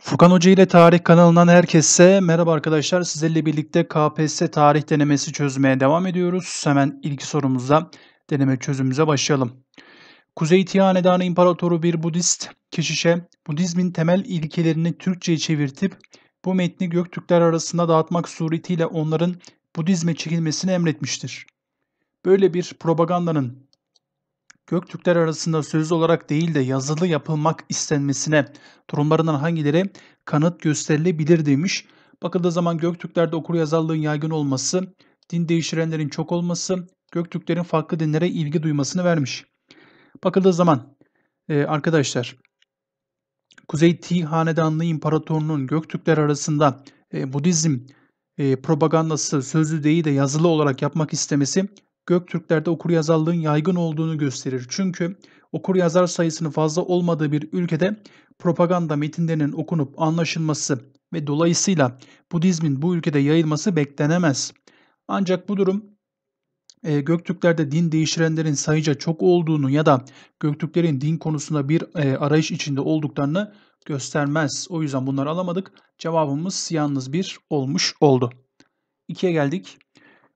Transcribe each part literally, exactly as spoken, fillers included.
Furkan Hoca ile Tarih kanalından herkese merhaba arkadaşlar. Sizlerle birlikte K P S S tarih denemesi çözmeye devam ediyoruz. Hemen ilk sorumuzda deneme çözümümüze başlayalım. Kuzey Tiyanedan İmparatoru bir Budist keşişe Budizmin temel ilkelerini Türkçe'ye çevirtip bu metni Göktürkler arasında dağıtmak suretiyle onların Budizme çekilmesini emretmiştir. Böyle bir propagandanın Göktürkler arasında sözlü olarak değil de yazılı yapılmak istenmesine durumlarından hangileri kanıt gösterilebilir demiş. Bakıldığı zaman Göktürklerde okuryazarlığın yaygın olması, din değiştirenlerin çok olması, Göktürklerin farklı dinlere ilgi duymasını vermiş. Bakıldığı zaman e, arkadaşlar Kuzey Ti Hanedanlı İmparatorluğu'nun Göktürkler arasında e, Budizm e, propagandası sözlü değil de yazılı olarak yapmak istemesi Göktürklerde okuryazarlığın yaygın olduğunu gösterir. Çünkü okuryazar sayısının fazla olmadığı bir ülkede propaganda metinlerinin okunup anlaşılması ve dolayısıyla Budizmin bu ülkede yayılması beklenemez. Ancak bu durum e, Göktürklerde din değiştirenlerin sayıca çok olduğunu ya da Göktürklerin din konusunda bir e, arayış içinde olduklarını göstermez. O yüzden bunları alamadık. Cevabımız yalnız bir olmuş oldu. ikiye geldik.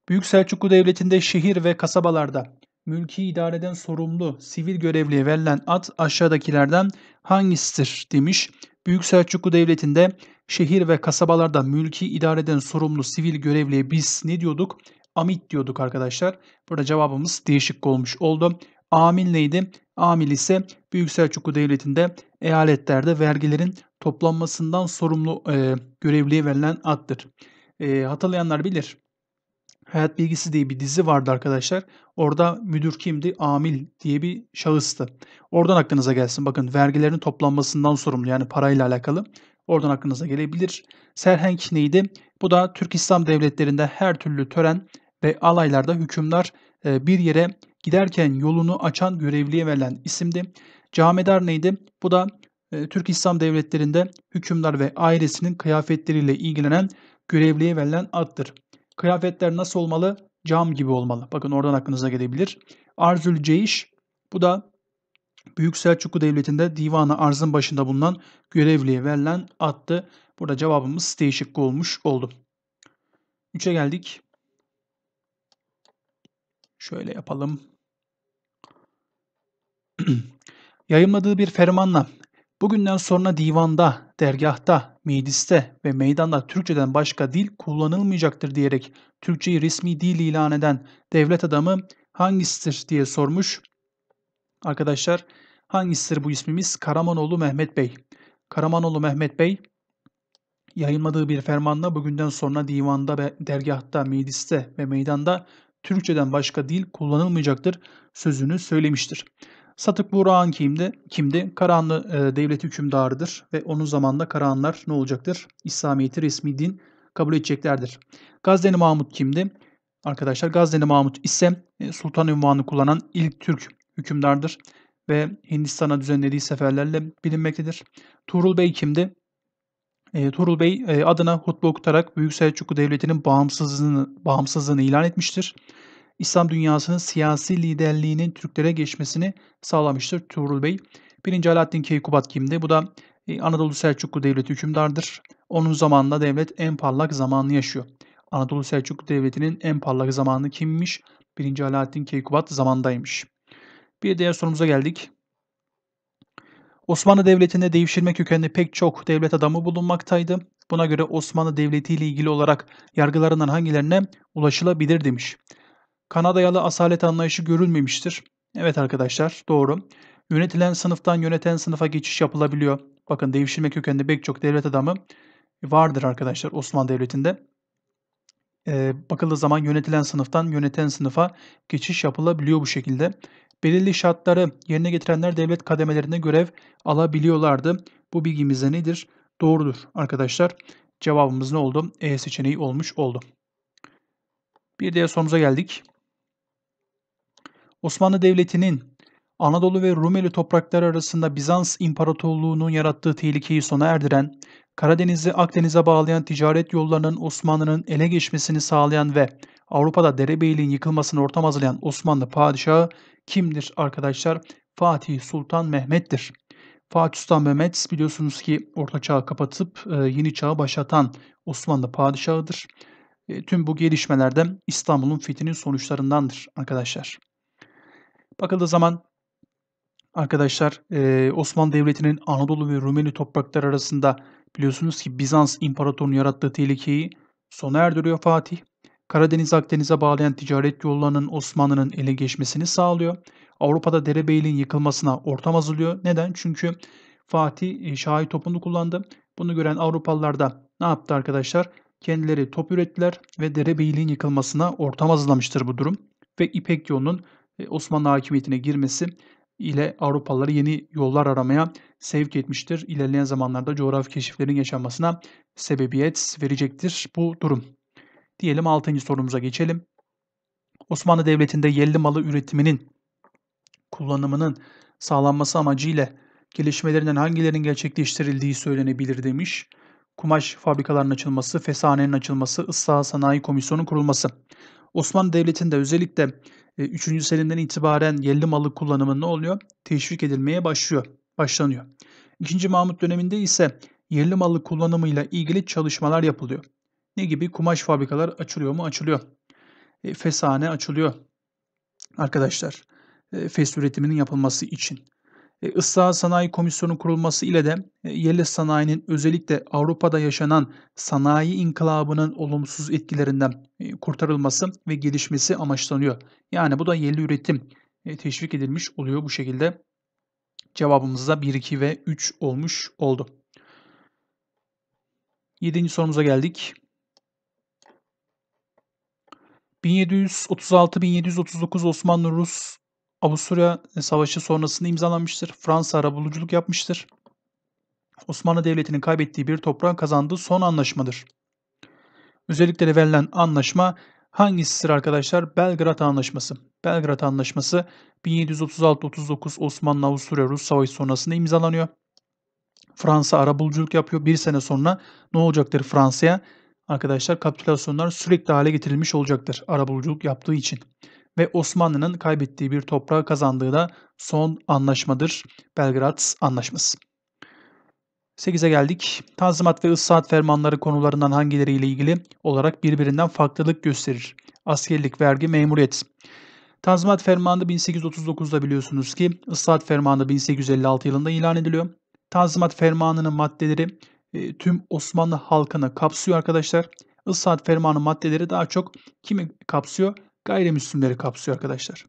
Büyük Selçuklu Devleti'nde şehir ve kasabalarda mülki idareden sorumlu sivil görevliye verilen ad aşağıdakilerden hangisidir demiş. Büyük Selçuklu Devleti'nde şehir ve kasabalarda mülki idareden sorumlu sivil görevliye biz ne diyorduk? Amid diyorduk arkadaşlar. Burada cevabımız değişik olmuş oldu. Amil neydi? Amil ise Büyük Selçuklu Devleti'nde eyaletlerde vergilerin toplanmasından sorumlu e, görevliye verilen addır. E, hatırlayanlar bilir. Hayat Bilgisi diye bir dizi vardı arkadaşlar. Orada müdür kimdi? Amil diye bir şahıstı. Oradan aklınıza gelsin. Bakın vergilerin toplanmasından sorumlu yani parayla alakalı. Oradan aklınıza gelebilir. Serhenk neydi? Bu da Türk İslam devletlerinde her türlü tören ve alaylarda hükümdar bir yere giderken yolunu açan görevliye verilen isimdi. Camedar neydi? Bu da Türk İslam devletlerinde hükümdar ve ailesinin kıyafetleriyle ilgilenen görevliye verilen addır. Kıyafetler nasıl olmalı? Cam gibi olmalı. Bakın oradan aklınıza gelebilir. Arzülceyş, bu da Büyük Selçuklu Devleti'nde divanı arzın başında bulunan görevliye verilen addı. Burada cevabımız değişik olmuş oldu. üçe geldik. Şöyle yapalım. Yayımladığı bir fermanla bugünden sonra divanda, dergahta, mecliste ve meydanda Türkçeden başka dil kullanılmayacaktır diyerek Türkçeyi resmi dil ilan eden devlet adamı hangisidir diye sormuş. Arkadaşlar hangisidir bu ismimiz? Karamanoğlu Mehmet Bey. Karamanoğlu Mehmet Bey yayınladığı bir fermanla bugünden sonra divanda, ve dergahta, mecliste ve meydanda Türkçeden başka dil kullanılmayacaktır sözünü söylemiştir. Saltuk Buğra Han kimdi? Kimdi? Karahanlı e, devleti hükümdarıdır ve onun zamanında Karahanlar ne olacaktır? İslamiyet'i resmi din kabul edeceklerdir. Gazneli Mahmut kimdi? Arkadaşlar Gazneli Mahmut ise e, sultan unvanı kullanan ilk Türk hükümdardır ve Hindistan'a düzenlediği seferlerle bilinmektedir. Tuğrul Bey kimdi? E, Tuğrul Bey e, adına hutbe okutarak Büyük Selçuklu Devleti'nin bağımsızlığını, bağımsızlığını ilan etmiştir. İslam dünyasının siyasi liderliğinin Türklere geçmesini sağlamıştır Tuğrul Bey. birinci Alaaddin Keykubat kimdi? Bu da Anadolu Selçuklu Devleti hükümdardır. Onun zamanında devlet en parlak zamanını yaşıyor. Anadolu Selçuklu Devleti'nin en parlak zamanı kimmiş? birinci Alaaddin Keykubat zamandaymış. Bir diğer sorumuza geldik. Osmanlı Devleti'nde devşirme kökenli pek çok devlet adamı bulunmaktaydı. Buna göre Osmanlı Devleti ile ilgili olarak yargılarından hangilerine ulaşılabilir demiş. Kanadayalı asalet anlayışı görülmemiştir. Evet arkadaşlar doğru. Yönetilen sınıftan yöneten sınıfa geçiş yapılabiliyor. Bakın devşirme kökenli pek çok devlet adamı vardır arkadaşlar Osmanlı Devleti'nde. Ee, bakıldığı zaman yönetilen sınıftan yöneten sınıfa geçiş yapılabiliyor bu şekilde. Belirli şartları yerine getirenler devlet kademelerinde görev alabiliyorlardı. Bu bilgimizde nedir? Doğrudur arkadaşlar. Cevabımız ne oldu? E seçeneği olmuş oldu. Bir diğer sorumuza geldik. Osmanlı Devleti'nin Anadolu ve Rumeli toprakları arasında Bizans İmparatorluğu'nun yarattığı tehlikeyi sona erdiren, Karadeniz'i Akdeniz'e bağlayan ticaret yollarının Osmanlı'nın ele geçmesini sağlayan ve Avrupa'da derebeyliğin yıkılmasını ortam hazırlayan Osmanlı padişahı kimdir arkadaşlar? Fatih Sultan Mehmet'tir. Fatih Sultan Mehmet biliyorsunuz ki Orta Çağ'ı kapatıp e, Yeni Çağ'ı başlatan Osmanlı padişahıdır. E, tüm bu gelişmelerde İstanbul'un fethinin sonuçlarındandır arkadaşlar. Bakıldığı zaman arkadaşlar e, Osmanlı Devleti'nin Anadolu ve Rumeli toprakları arasında biliyorsunuz ki Bizans İmparatorluğu'nun yarattığı tehlikeyi sona erdiriyor Fatih. Karadeniz Akdeniz'e bağlayan ticaret yollarının Osmanlı'nın ele geçmesini sağlıyor. Avrupa'da derebeyliğin yıkılmasına ortam hazırlıyor. Neden? Çünkü Fatih şahi topunu kullandı. Bunu gören Avrupalılar da ne yaptı arkadaşlar? Kendileri top ürettiler ve derebeyliğin yıkılmasına ortam hazırlamıştır bu durum. Ve İpek yolunun Osmanlı hakimiyetine girmesi ile Avrupalıları yeni yollar aramaya sevk etmiştir. İlerleyen zamanlarda coğrafi keşiflerin yaşanmasına sebebiyet verecektir bu durum. Diyelim altıncı sorumuza geçelim. Osmanlı Devleti'nde yerli malı üretiminin kullanımının sağlanması amacıyla gelişmelerinden hangilerinin gerçekleştirildiği söylenebilir demiş. Kumaş fabrikalarının açılması, feshanenin açılması, ıslahat sanayi komisyonunun kurulması. Osmanlı Devleti'nde özellikle üçüncü Selim'den itibaren yerli malı kullanımı ne oluyor? Teşvik edilmeye başlıyor, başlanıyor. ikinci Mahmut döneminde ise yerli malı kullanımıyla ilgili çalışmalar yapılıyor. Ne gibi? Kumaş fabrikalar açılıyor mu? Açılıyor. E, feshane açılıyor arkadaşlar. E, fes üretiminin yapılması için. E, Islahat Sanayi Komisyonu kurulması ile de e, yerli sanayinin özellikle Avrupa'da yaşanan sanayi inkılabının olumsuz etkilerinden e, kurtarılması ve gelişmesi amaçlanıyor. Yani bu da yerli üretim e, teşvik edilmiş oluyor bu şekilde. Cevabımız da bir, iki ve üç olmuş oldu. yedinci sorumuza geldik. bin yedi yüz otuz altı bin yedi yüz otuz dokuz Osmanlı-Rus Avusturya Savaşı sonrasında imzalanmıştır. Fransa arabuluculuk yapmıştır. Osmanlı Devleti'nin kaybettiği bir toprağın kazandığı son anlaşmadır. Özellikle de verilen anlaşma hangisidir arkadaşlar? Belgrad Anlaşması. Belgrad Anlaşması bin yedi yüz otuz altı otuz dokuz Osmanlı-Avusturya-Rus Savaşı sonrasında imzalanıyor. Fransa arabuluculuk yapıyor. Bir sene sonra ne olacaktır Fransa'ya? Arkadaşlar kapitülasyonlar sürekli hale getirilmiş olacaktır arabuluculuk yaptığı için. Ve Osmanlı'nın kaybettiği bir toprağı kazandığı da son anlaşmadır Belgrad Anlaşması. sekize geldik. Tanzimat ve ıslahat fermanları konularından hangileriyle ilgili olarak birbirinden farklılık gösterir? Askerlik, vergi, memuriyet. Tanzimat fermanı bin sekiz yüz otuz dokuz'da biliyorsunuz ki ıslahat fermanı bin sekiz yüz elli altı yılında ilan ediliyor. Tanzimat fermanının maddeleri tüm Osmanlı halkını kapsıyor arkadaşlar. Islahat fermanı maddeleri daha çok kimi kapsıyor? Gayrimüslimleri kapsıyor arkadaşlar.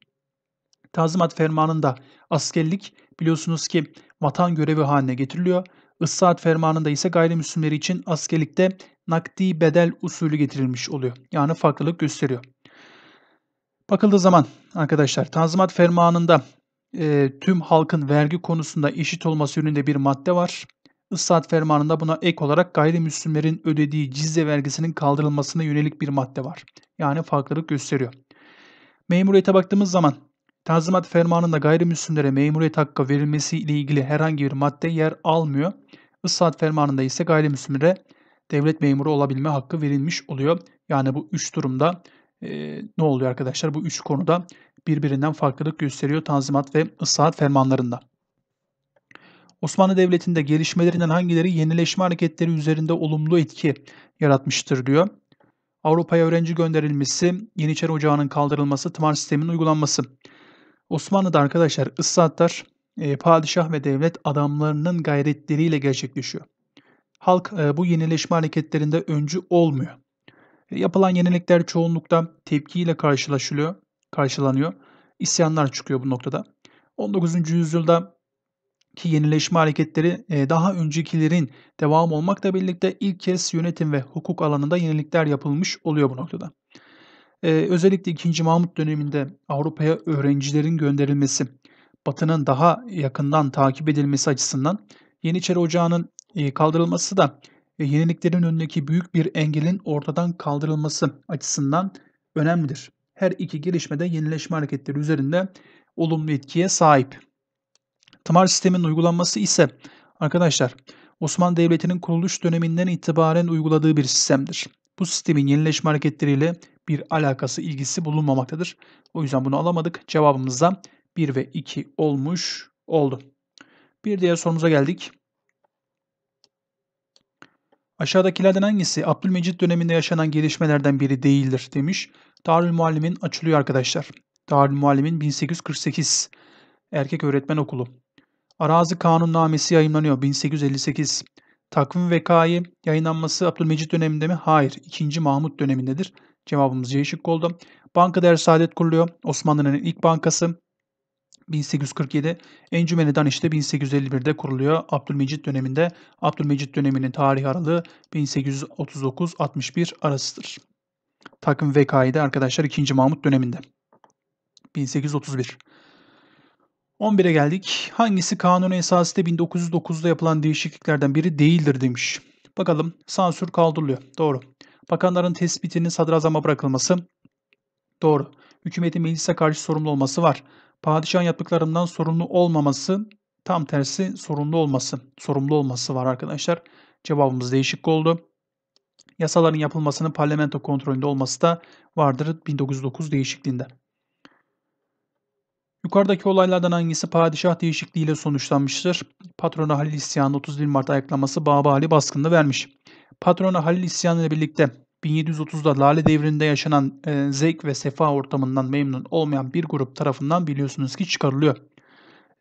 Tanzimat fermanında askerlik biliyorsunuz ki vatan görevi haline getiriliyor. Islahat fermanında ise gayrimüslimleri için askerlikte nakdi bedel usulü getirilmiş oluyor. Yani farklılık gösteriyor. Bakıldığı zaman arkadaşlar Tanzimat fermanında e, tüm halkın vergi konusunda eşit olması yönünde bir madde var. Islahat fermanında buna ek olarak gayrimüslimlerin ödediği cizye vergisinin kaldırılmasına yönelik bir madde var. Yani farklılık gösteriyor. Memuriyete baktığımız zaman Tanzimat fermanında gayrimüslimlere memuriyet hakkı verilmesi ile ilgili herhangi bir madde yer almıyor. Islahat fermanında ise gayrimüslimlere devlet memuru olabilme hakkı verilmiş oluyor. Yani bu üç durumda e, ne oluyor arkadaşlar? Bu üç konuda birbirinden farklılık gösteriyor Tanzimat ve ıslahat fermanlarında. Osmanlı Devleti'nde gelişmelerinden hangileri yenileşme hareketleri üzerinde olumlu etki yaratmıştır diyor. Avrupa'ya öğrenci gönderilmesi, Yeniçeri Ocağı'nın kaldırılması, tımar sisteminin uygulanması. Osmanlı'da arkadaşlar ıslahatlar e, padişah ve devlet adamlarının gayretleriyle gerçekleşiyor. Halk e, bu yenileşme hareketlerinde öncü olmuyor. E, yapılan yenilikler çoğunlukla tepkiyle karşılaşılıyor, karşılanıyor. İsyanlar çıkıyor bu noktada. on dokuzuncu yüzyılda ki yenileşme hareketleri daha öncekilerin devamı olmakla birlikte ilk kez yönetim ve hukuk alanında yenilikler yapılmış oluyor bu noktada. Ee, özellikle ikinci Mahmut döneminde Avrupa'ya öğrencilerin gönderilmesi, Batı'nın daha yakından takip edilmesi açısından Yeniçeri Ocağı'nın kaldırılması da yeniliklerin önündeki büyük bir engelin ortadan kaldırılması açısından önemlidir. Her iki gelişmede yenileşme hareketleri üzerinde olumlu etkiye sahip. Tımar sisteminin uygulanması ise arkadaşlar Osmanlı Devleti'nin kuruluş döneminden itibaren uyguladığı bir sistemdir. Bu sistemin yenileşme hareketleriyle bir alakası, ilgisi bulunmamaktadır. O yüzden bunu alamadık. Cevabımız da bir ve iki olmuş oldu. Bir diğer sorumuza geldik. Aşağıdakilerden hangisi Abdülmecid döneminde yaşanan gelişmelerden biri değildir demiş. Darülmuallimin açılıyor arkadaşlar. Darülmuallimin bin sekiz yüz kırk sekiz Erkek Öğretmen Okulu. Arazi Kanunnamesi yayımlanıyor bin sekiz yüz elli sekiz. Takvim vekâi yayınlanması Abdülmecid döneminde mi? Hayır. ikinci. Mahmut dönemindedir. Cevabımız C şıkkı oldu. Bankada Ersadet kuruluyor. Osmanlı'nın ilk bankası bin sekiz yüz kırk yedi. Encümeni Daniş'te bin sekiz yüz elli bir'de kuruluyor. Abdülmecid döneminde. Abdülmecid döneminin tarih aralığı bin sekiz yüz otuz dokuz altmış bir arasıdır. Takvim vekâi de arkadaşlar ikinci. Mahmut döneminde. bin sekiz yüz otuz bir. on bir'e geldik. Hangisi Kanun-u Esasi'de bin dokuz yüz dokuz'da yapılan değişikliklerden biri değildir demiş. Bakalım, sansür kaldırılıyor. Doğru. Bakanların tespitinin sadrazama bırakılması. Doğru. Hükümetin meclise karşı sorumlu olması var. Padişahın yaptıklarından sorumlu olmaması, tam tersi sorumlu olması. Sorumlu olması var arkadaşlar. Cevabımız değişik oldu. Yasaların yapılmasının parlamento kontrolünde olması da vardır bin dokuz yüz dokuz değişikliğinde. Yukarıdaki olaylardan hangisi padişah değişikliğiyle sonuçlanmıştır? Patrona Halil İsyanı otuz bir Mart ayaklaması Baba Ali baskınını vermiş. Patrona Halil İsyanı ile birlikte bin yedi yüz otuz'da Lale Devri'nde yaşanan e, zevk ve sefa ortamından memnun olmayan bir grup tarafından biliyorsunuz ki çıkarılıyor.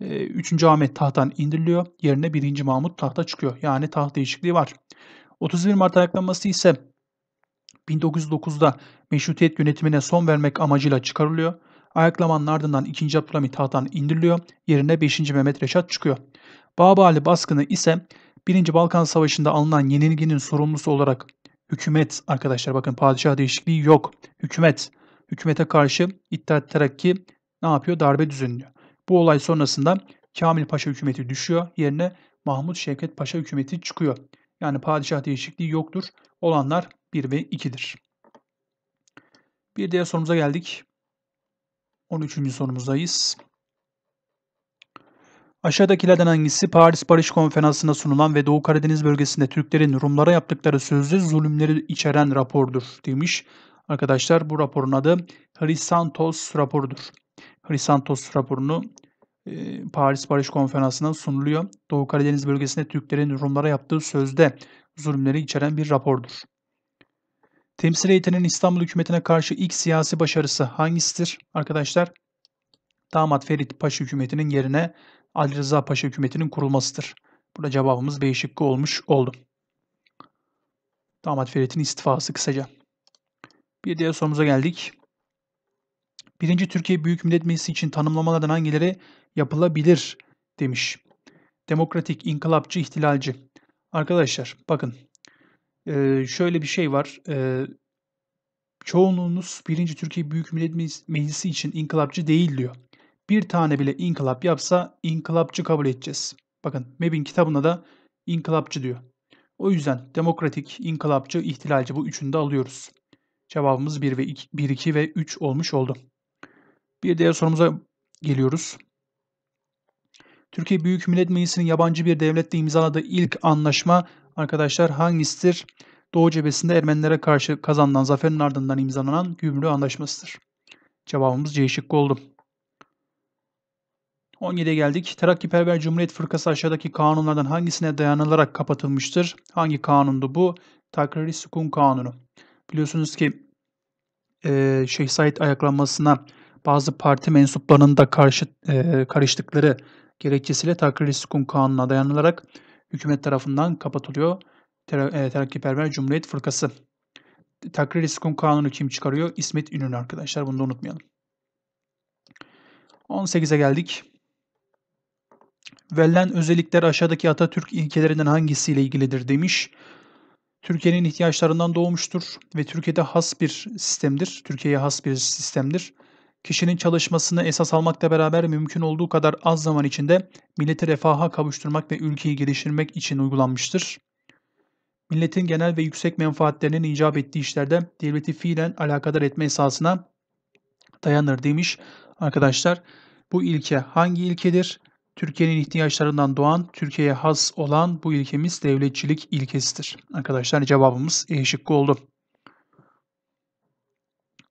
E, üçüncü. Ahmet tahttan indiriliyor. Yerine birinci. Mahmut tahta çıkıyor. Yani taht değişikliği var. otuz bir Mart ayaklaması ise bin dokuz yüz dokuz'da meşrutiyet yönetimine son vermek amacıyla çıkarılıyor. Ayaklamanın ardından ikinci. Abdülhamit tahttan indiriliyor. Yerine beşinci. Mehmet Reşat çıkıyor. Babali baskını ise birinci. Balkan Savaşı'nda alınan yenilginin sorumlusu olarak hükümet arkadaşlar, bakın padişah değişikliği yok. Hükümet. Hükümete karşı İttihat Terakki ne yapıyor? Darbe düzenliyor. Bu olay sonrasında Kamil Paşa hükümeti düşüyor. Yerine Mahmut Şevket Paşa hükümeti çıkıyor. Yani padişah değişikliği yoktur. Olanlar bir ve iki'dir. Bir diğer sorumuza geldik. on üçüncü sorumuzdayız. Aşağıdakilerden hangisi Paris Barış Konferansı'nda sunulan ve Doğu Karadeniz bölgesinde Türklerin Rumlara yaptıkları sözlü zulümleri içeren rapordur demiş. Arkadaşlar bu raporun adı Hrisantos raporudur. Hrisantos raporunu e, Paris Barış Konferansı'nda sunuluyor. Doğu Karadeniz bölgesinde Türklerin Rumlara yaptığı sözde zulümleri içeren bir rapordur. Temsil heyetinin İstanbul hükümetine karşı ilk siyasi başarısı hangisidir arkadaşlar? Damat Ferit Paşa hükümetinin yerine Ali Rıza Paşa hükümetinin kurulmasıdır. Burada cevabımız B şıkkı olmuş oldu. Damat Ferit'in istifası kısaca. Bir diğer sorumuza geldik. Birinci Türkiye Büyük Millet Meclisi için tanımlamalardan hangileri yapılabilir demiş. Demokratik, inkılapçı, ihtilalci. Arkadaşlar bakın. Ee, şöyle bir şey var. Ee, çoğunluğunuz birinci. Türkiye Büyük Millet Meclisi için inkılapçı değil diyor. Bir tane bile inkılap yapsa inkılapçı kabul edeceğiz. Bakın MEB'in kitabında da inkılapçı diyor. O yüzden demokratik, inkılapçı, ihtilalci bu üçünü de alıyoruz. Cevabımız bir, iki ve üç olmuş oldu. Bir diğer sorumuza geliyoruz. Türkiye Büyük Millet Meclisi'nin yabancı bir devletle imzaladığı ilk anlaşma arkadaşlar hangisidir? Doğu cephesinde Ermenilere karşı kazanılan zaferin ardından imzalanan Gümrük Anlaşması'dır. Cevabımız C şıkkı oldu. on yedi'ye geldik. Terakkiperver Cumhuriyet Fırkası aşağıdaki kanunlardan hangisine dayanılarak kapatılmıştır? Hangi kanundu bu? Takrir-i Sükun Kanunu. Biliyorsunuz ki e, Şeyh Said ayaklanmasına bazı parti mensuplarının da karşı, e, karıştıkları gerekçesiyle Takrir-i Sükun Kanunu'na dayanılarak hükümet tarafından kapatılıyor Terakkiperver Cumhuriyet Fırkası. Takrir-i Sükun Kanunu kim çıkarıyor? İsmet İnönü arkadaşlar. Bunu da unutmayalım. on sekiz'e geldik. Verilen özellikler aşağıdaki Atatürk ilkelerinden hangisiyle ilgilidir demiş. Türkiye'nin ihtiyaçlarından doğmuştur ve Türkiye'de has bir sistemdir. Türkiye'ye has bir sistemdir. Kişinin çalışmasını esas almakla beraber mümkün olduğu kadar az zaman içinde milleti refaha kavuşturmak ve ülkeyi geliştirmek için uygulanmıştır. Milletin genel ve yüksek menfaatlerinin icap ettiği işlerde devleti fiilen alakadar etme esasına dayanır demiş. Arkadaşlar bu ilke hangi ilkedir? Türkiye'nin ihtiyaçlarından doğan, Türkiye'ye has olan bu ilkemiz devletçilik ilkesidir. Arkadaşlar cevabımız E şıkkı oldu.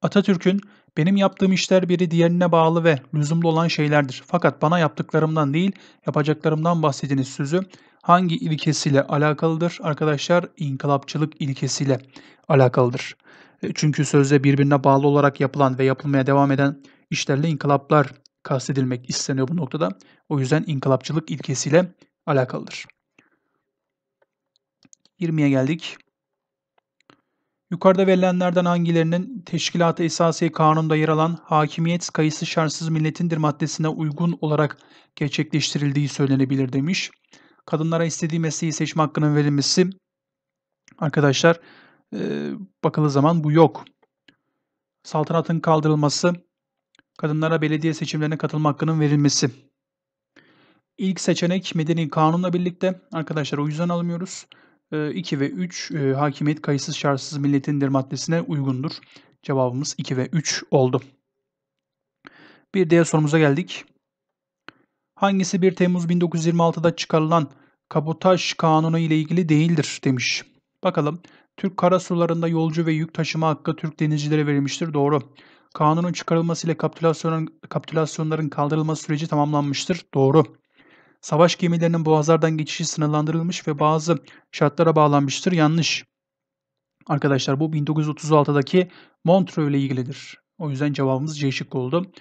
Atatürk'ün Benim yaptığım işler biri diğerine bağlı ve lüzumlu olan şeylerdir. Fakat bana yaptıklarımdan değil, yapacaklarımdan bahsediniz sözü hangi ilkesiyle alakalıdır? Arkadaşlar, inkılapçılık ilkesiyle alakalıdır. Çünkü sözde birbirine bağlı olarak yapılan ve yapılmaya devam eden işlerle inkılaplar kastedilmek isteniyor bu noktada. O yüzden inkılapçılık ilkesiyle alakalıdır. yirmiye geldik. Yukarıda verilenlerden hangilerinin Teşkilat-ı Esasiye Kanunu'nda yer alan hakimiyet kayıtsız şartsız milletindir maddesine uygun olarak gerçekleştirildiği söylenebilir demiş. Kadınlara istediği mesleği seçme hakkının verilmesi, arkadaşlar e, bakıldığı zaman bu yok. Saltanatın kaldırılması, kadınlara belediye seçimlerine katılma hakkının verilmesi. İlk seçenek medeni kanunla birlikte arkadaşlar, o yüzden almıyoruz. iki ve üç e, hakimiyet kayıtsız şartsız milletindir maddesine uygundur. Cevabımız iki ve üç oldu. Bir diğer sorumuza geldik. Hangisi bir Temmuz bin dokuz yüz yirmi altı'da çıkarılan kabotaj kanunu ile ilgili değildir demiş. Bakalım. Türk karasularında yolcu ve yük taşıma hakkı Türk denizcilere verilmiştir. Doğru. Kanunun çıkarılmasıyla kapitülasyonların, kapitülasyonların kaldırılması süreci tamamlanmıştır. Doğru. Savaş gemilerinin boğazlardan geçişi sınırlandırılmış ve bazı şartlara bağlanmıştır. Yanlış. Arkadaşlar bu bin dokuz yüz otuz altı'daki Montreux ile ilgilidir. O yüzden cevabımız C şıkkı oldu.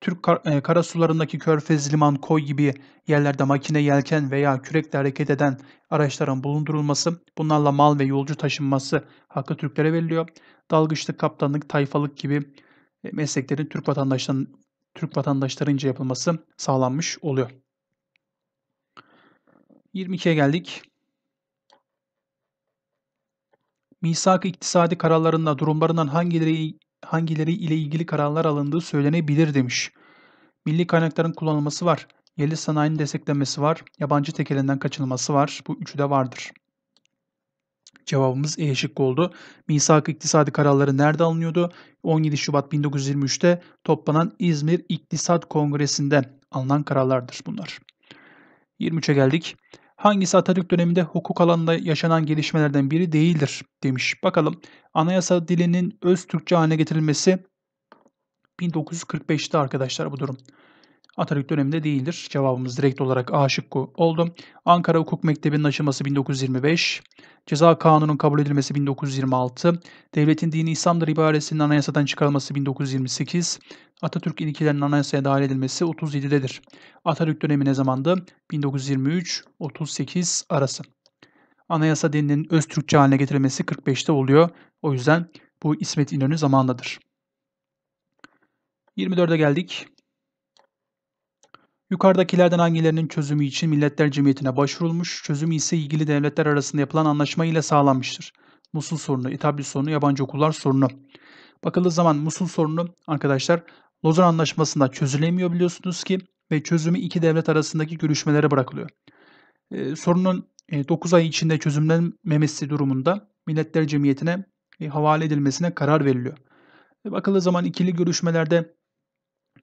Türk kar e, karasularındaki körfez, liman, koy gibi yerlerde makine, yelken veya kürekle hareket eden araçların bulundurulması, bunlarla mal ve yolcu taşınması hakkı Türklere veriliyor. Dalgıçlık, kaptanlık, tayfalık gibi e, mesleklerin Türk vatandaşların, Türk vatandaşlarınca yapılması sağlanmış oluyor. yirmi ikiye geldik. Misak-ı iktisadi kararlarında durumlarından hangileri, hangileri ile ilgili kararlar alındığı söylenebilir demiş. Milli kaynakların kullanılması var. Yerli sanayinin desteklenmesi var. Yabancı tekelinden kaçınılması var. Bu üçü de vardır. Cevabımız E şıkkı oldu. Misak-ı iktisadi kararları nerede alınıyordu? on yedi Şubat bin dokuz yüz yirmi üç'te toplanan İzmir İktisat Kongresi'nde alınan kararlardır bunlar. yirmi üçe geldik. Hangisi Atatürk döneminde hukuk alanında yaşanan gelişmelerden biri değildir demiş. Bakalım. Anayasa dilinin öz Türkçe haline getirilmesi bin dokuz yüz kırk beş'te arkadaşlar bu durum. Atatürk döneminde değildir. Cevabımız direkt olarak A şıkkı oldu. Ankara Hukuk Mektebi'nin açılması bin dokuz yüz yirmi beş. Ceza Kanunu'nun kabul edilmesi bin dokuz yüz yirmi altı. Devletin dini İslam'dır ibaresinin anayasadan çıkarılması bin dokuz yüz yirmi sekiz. Atatürk ilkelerinin anayasaya dahil edilmesi otuz yedi'dedir. Atatürk dönemi ne zamandı? bin dokuz yüz yirmi üç otuz sekiz arası. Anayasa dilinin öz Türkçe haline getirilmesi kırk beş'te oluyor. O yüzden bu İsmet İnönü zamanındadır. yirmi dört'e geldik. Yukarıdakilerden hangilerinin çözümü için Milletler Cemiyeti'ne başvurulmuş, çözümü ise ilgili devletler arasında yapılan anlaşma ile sağlanmıştır. Musul sorunu, İtabli sorunu, yabancı okullar sorunu. Bakıldığı zaman Musul sorunu arkadaşlar Lozan Anlaşması'nda çözülemiyor biliyorsunuz ki ve çözümü iki devlet arasındaki görüşmelere bırakılıyor. Ee, sorunun e, dokuz ay içinde çözümlenmemesi durumunda Milletler Cemiyeti'ne e, havale edilmesine karar veriliyor. E, bakıldığı zaman ikili görüşmelerde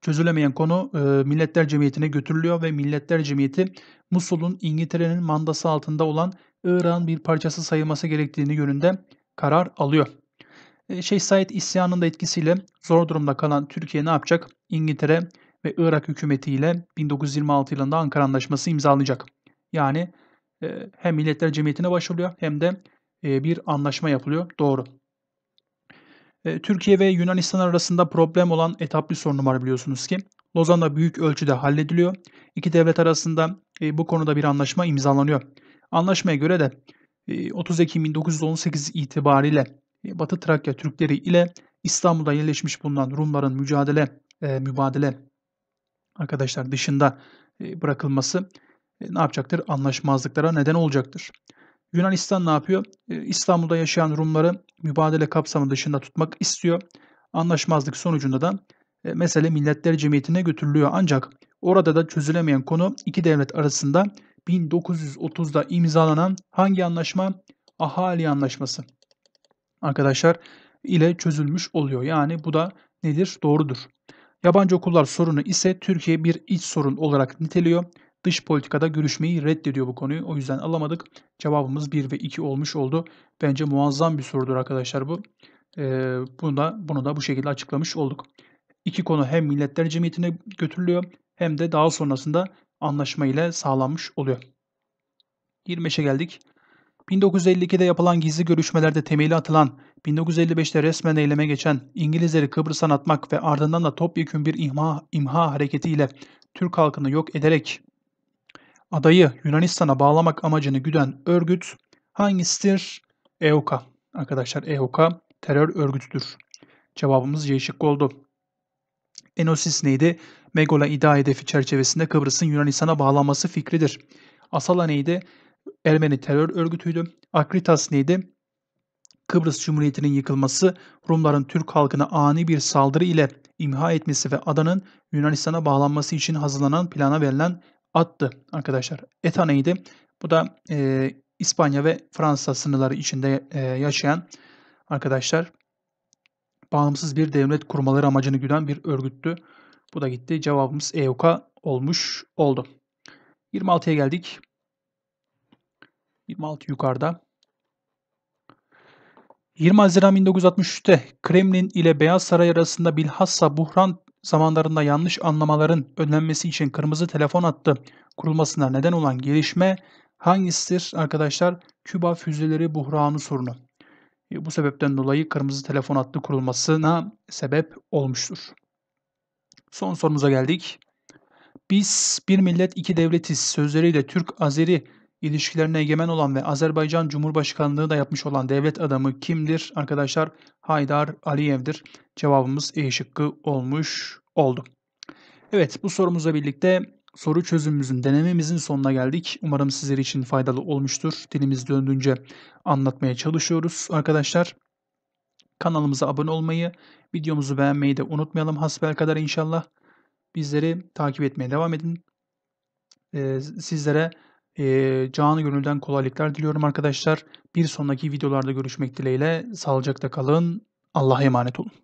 çözülemeyen konu e, Milletler Cemiyeti'ne götürülüyor ve Milletler Cemiyeti Musul'un İngiltere'nin mandası altında olan Irak'ın bir parçası sayılması gerektiğini yönünde karar alıyor. E, Şeyh Said isyanının da etkisiyle zor durumda kalan Türkiye ne yapacak? İngiltere ve Irak hükümetiyle bin dokuz yüz yirmi altı yılında Ankara Antlaşması imzalayacak. Yani e, hem Milletler Cemiyeti'ne başvuruyor hem de e, bir anlaşma yapılıyor. Doğru. Türkiye ve Yunanistan arasında problem olan etaplı sorunu var biliyorsunuz ki. Lozan'da büyük ölçüde hallediliyor. İki devlet arasında bu konuda bir anlaşma imzalanıyor. Anlaşmaya göre de otuz Ekim bin dokuz yüz on sekiz itibariyle Batı Trakya Türkleri ile İstanbul'da yerleşmiş bulunan Rumların mücadele, mübadele arkadaşlar dışında bırakılması ne yapacaktır? Anlaşmazlıklara neden olacaktır. Yunanistan ne yapıyor? İstanbul'da yaşayan Rumları mübadele kapsamı dışında tutmak istiyor. Anlaşmazlık sonucunda da mesele Milletler Cemiyeti'ne götürülüyor. Ancak orada da çözülemeyen konu iki devlet arasında bin dokuz yüz otuz'da imzalanan hangi anlaşma? Ahali Anlaşması arkadaşlar ile çözülmüş oluyor. Yani bu da nedir? Doğrudur. Yabancı okullar sorunu ise Türkiye bir iç sorun olarak niteliyor. Dış politikada görüşmeyi reddediyor bu konuyu. O yüzden alamadık. Cevabımız bir ve iki olmuş oldu. Bence muazzam bir sorudur arkadaşlar bu. Ee, bunu da bunu da bu şekilde açıklamış olduk. İki konu hem Milletler Cemiyeti'ne götürülüyor hem de daha sonrasında anlaşma ile sağlanmış oluyor. yirmi beşe geldik. bin dokuz yüz elli ikide yapılan gizli görüşmelerde temeli atılan, bin dokuz yüz elli beşte resmen eyleme geçen, İngilizleri Kıbrıs'tan atmak ve ardından da topyekün bir imha, imha hareketiyle Türk halkını yok ederek adayı Yunanistan'a bağlamak amacını güden örgüt hangisidir? E H K. Arkadaşlar E H K terör örgütüdür. Cevabımız C şıkkı oldu. Enosis neydi? Megola iddia hedefi çerçevesinde Kıbrıs'ın Yunanistan'a bağlanması fikridir. Asala neydi? Ermeni terör örgütüydü. Akritas neydi? Kıbrıs Cumhuriyeti'nin yıkılması, Rumların Türk halkına ani bir saldırı ile imha etmesi ve adanın Yunanistan'a bağlanması için hazırlanan plana verilen addı arkadaşlar. E T A neydi? Bu da e, İspanya ve Fransa sınırları içinde e, yaşayan arkadaşlar bağımsız bir devlet kurmaları amacını güden bir örgüttü. Bu da gitti. Cevabımız E U K olmuş oldu. yirmi altıya geldik. yirmi altı yukarıda. yirmi Haziran bin dokuz yüz altmış üçte Kremlin ile Beyaz Saray arasında bilhassa buhran zamanlarında yanlış anlamaların önlenmesi için kırmızı telefon hattı kurulmasına neden olan gelişme hangisidir arkadaşlar? Küba füzeleri buhranı sorunu. Bu sebepten dolayı kırmızı telefon hattı kurulmasına sebep olmuştur. Son sorumuza geldik. Biz bir millet iki devletiz sözleriyle Türk-Azeri ilişkilerine egemen olan ve Azerbaycan Cumhurbaşkanlığı da yapmış olan devlet adamı kimdir? Arkadaşlar Haydar Aliyev'dir. Cevabımız E şıkkı olmuş oldu. Evet, bu sorumuzla birlikte soru çözümümüzün, denememizin sonuna geldik. Umarım sizler için faydalı olmuştur. Dilimiz döndüğünce anlatmaya çalışıyoruz arkadaşlar. Kanalımıza abone olmayı, videomuzu beğenmeyi de unutmayalım hasbelkader inşallah. Bizleri takip etmeye devam edin. Ee, sizlere E, canı gönülden kolaylıklar diliyorum arkadaşlar. Bir sonraki videolarda görüşmek dileğiyle. Sağlıcakla kalın. Allah'a emanet olun.